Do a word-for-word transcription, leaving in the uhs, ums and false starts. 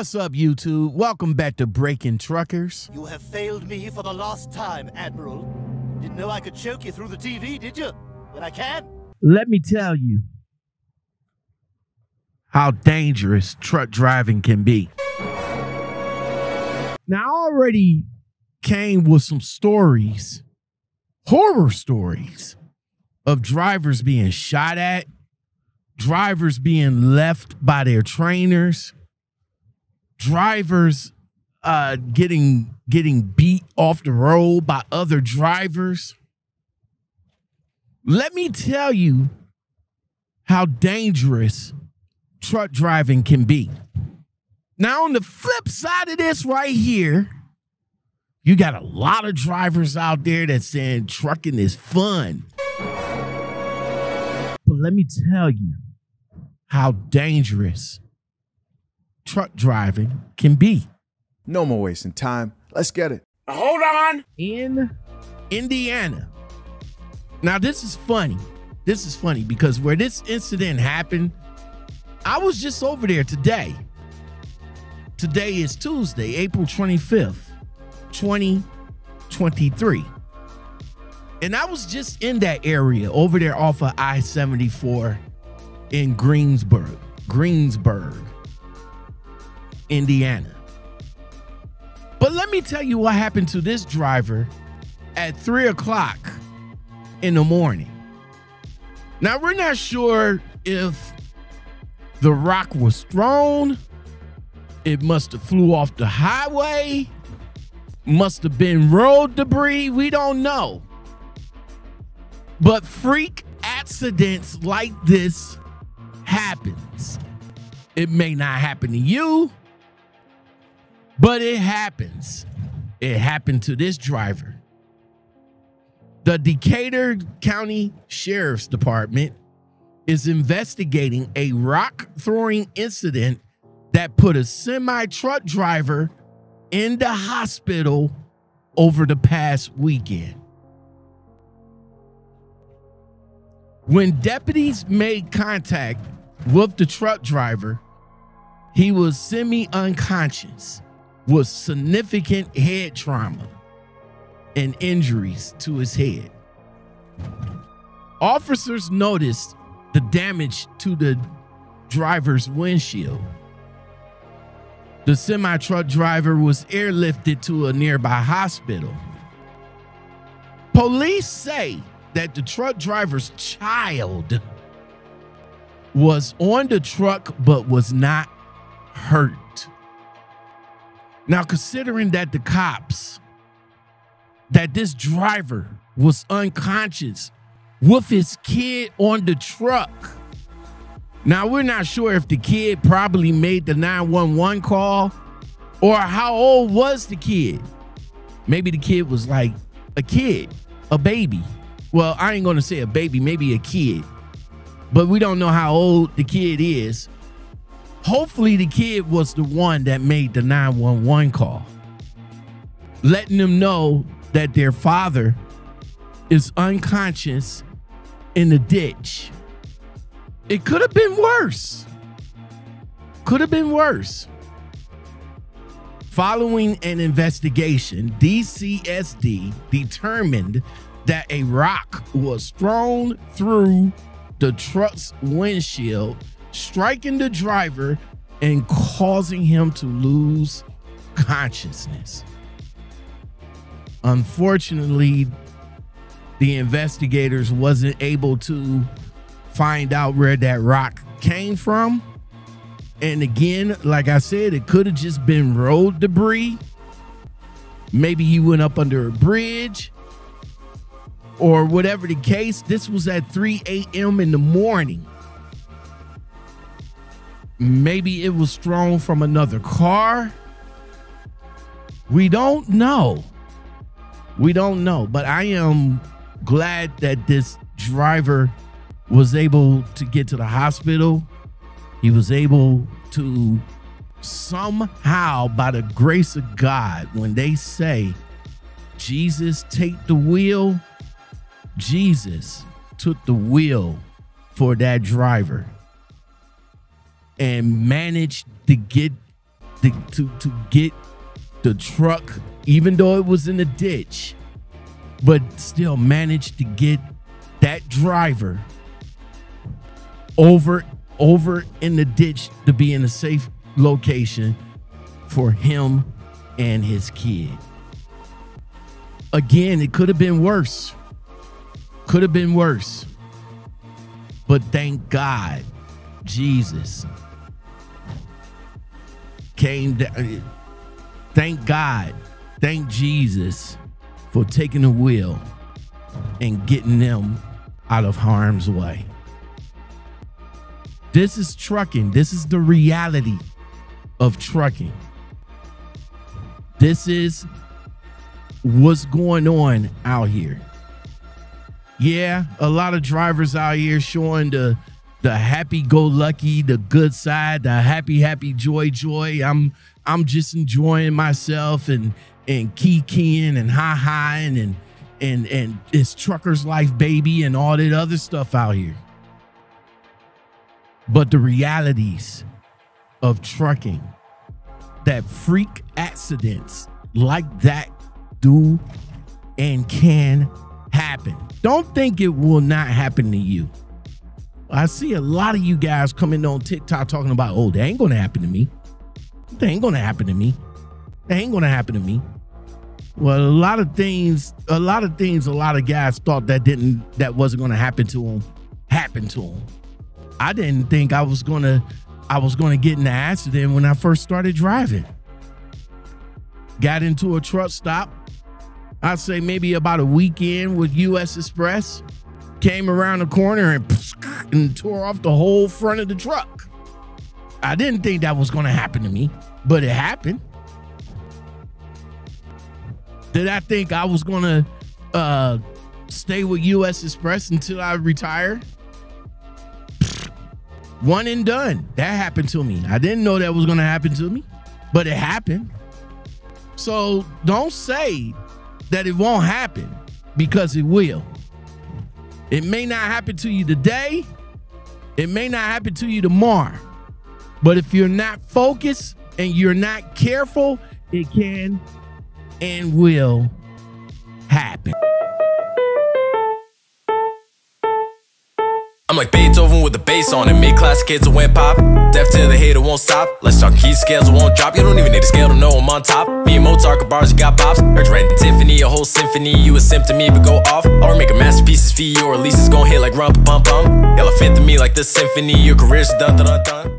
What's up, YouTube? Welcome back to Breaking Truckers. You have failed me for the last time, Admiral. Didn't know I could choke you through the T V, did you? But I can. Let me tell you how dangerous truck driving can be. Now, I already came with some stories, horror stories, of drivers being shot at, drivers being left by their trainers, drivers uh, getting getting beat off the road by other drivers. Let me tell you how dangerous truck driving can be. Now, on the flip side of this right here, you got a lot of drivers out there that's saying trucking is fun. But let me tell you how dangerous truck driving can be. No more wasting time. Let's get it. Hold on. In Indiana. Now, this is funny. This is funny because where this incident happened, I was just over there today. Today is Tuesday, April twenty-fifth, twenty twenty-three. And I was just in that area over there off of I seventy-four in Greensburg, Greensburg, Indiana. But let me tell you what happened to this driver at three o'clock in the morning. Now, we're not sure if the rock was thrown. It must have flew off the highway. Must have been road debris. We don't know. But freak accidents like this happens. It may not happen to you, but it happens. It happened to this driver. The Decatur County Sheriff's Department is investigating a rock-throwing incident that put a semi-truck driver in the hospital over the past weekend. When deputies made contact with the truck driver, he was semi-unconscious with significant head trauma and injuries to his head. Officers noticed the damage to the driver's windshield. The semi-truck driver was airlifted to a nearby hospital. Police say that the truck driver's child was on the truck but was not hurt. Now, considering that the cops, that this driver was unconscious with his kid on the truck. Now, we're not sure if the kid probably made the nine one one call, or how old was the kid? Maybe the kid was like a kid, a baby. Well, I ain't gonna say a baby, maybe a kid, but we don't know how old the kid is. Hopefully the kid was the one that made the nine one one call, letting them know that their father is unconscious in the ditch. It could have been worse. Could have been worse. Following an investigation, D C S D determined that a rock was thrown through the truck's windshield, striking the driver and causing him to lose consciousness. Unfortunately, the investigators wasn't able to find out where that rock came from. And again, like I said, it could have just been road debris. Maybe he went up under a bridge or whatever the case. This was at three A M in the morning. Maybe it was thrown from another car. We don't know. We don't know, but I am glad that this driver was able to get to the hospital. He was able to somehow, by the grace of God, when they say, Jesus, take the wheel, Jesus took the wheel for that driver and managed to get to, to, to get the truck, even though it was in a ditch, but still managed to get that driver over over in the ditch to be in a safe location for him and his kid. Again, it could have been worse. Could have been worse. But thank God, Jesus came down. Thank God, thank Jesus for taking the wheel and getting them out of harm's way. This is trucking. This is the reality of trucking. This is what's going on out here. Yeah, a lot of drivers out here showing the the happy-go-lucky, the good side, the happy, happy, joy, joy. I'm I'm just enjoying myself and and kikiing and ha-haing and and and it's trucker's life, baby, and all that other stuff out here. But the realities of trucking, that freak accidents like that do and can happen. Don't think it will not happen to you. I see a lot of you guys coming on TikTok talking about, oh, that ain't gonna happen to me. That ain't gonna happen to me. That ain't gonna happen to me. Well, a lot of things, a lot of things, a lot of guys thought that didn't, that wasn't gonna happen to them, happened to them. I didn't think I was gonna, I was gonna get in an accident when I first started driving. Got into a truck stop, I'd say maybe about a weekend with U S Express, came around the corner and, and tore off the whole front of the truck. I didn't think that was gonna happen to me, but it happened. Did I think I was gonna uh, stay with U S Express until I retire? One and done. That happened to me. I didn't know that was going to happen to me, but it happened. So don't say that it won't happen, because it will. It may not happen to you today. It may not happen to you tomorrow. But if you're not focused and you're not careful, it can and will happen. I'm like Beethoven with the bass on it. Mid-class kids who went pop. Deaf to the hater won't stop. Let's talk key scales won't drop. You don't even need a scale to know I'm on top. Me and Mozart got bars, you got pops. Heard you writing Tiffany, a whole symphony. You a simp to me, but go off. Or make a masterpiece for you, or at least it's gonna hit like rump bum bum. Y'all fit to me like the symphony. Your career's done dun dun dun.